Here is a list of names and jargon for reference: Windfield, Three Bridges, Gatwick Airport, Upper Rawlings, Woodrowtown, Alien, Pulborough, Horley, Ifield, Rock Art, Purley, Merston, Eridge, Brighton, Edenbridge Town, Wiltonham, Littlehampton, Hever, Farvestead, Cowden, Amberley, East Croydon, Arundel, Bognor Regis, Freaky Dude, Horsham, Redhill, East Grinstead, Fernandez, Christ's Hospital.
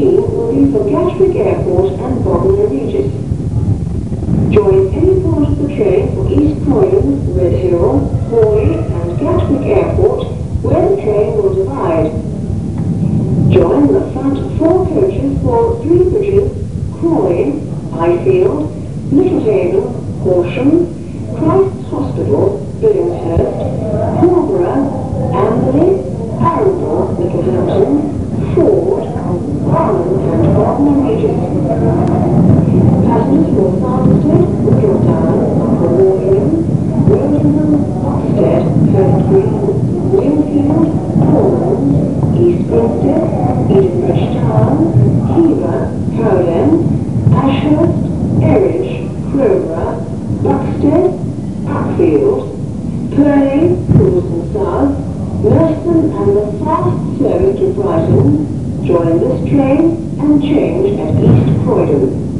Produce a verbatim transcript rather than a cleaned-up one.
fourteen will be for Gatwick Airport and Bognor Regis. Join any part of the train for East Croydon, Redhill, Horley and Gatwick Airport where the train will divide. Join the front four coaches for Three Bridges, Crawley, Ifield, Littlehaven, Horsham, Christ's Hospital, Billingshurst, Pulborough, Amberley, Arundel, Littlehampton, Ford, Pornham and Bognor Regis. Passengers for Farvestead, Woodrowtown, Upper Rawlings, Wiltonham, Buxted, Cowden, Windfield, Pornham, East Grinstead, Edenbridge Town, Hever, Cowden, Ashurst, Eridge, Crowborough, Buxted, Uckfield, Purley, South, Merston and the fast service to Brighton, join this train and change at East Croydon.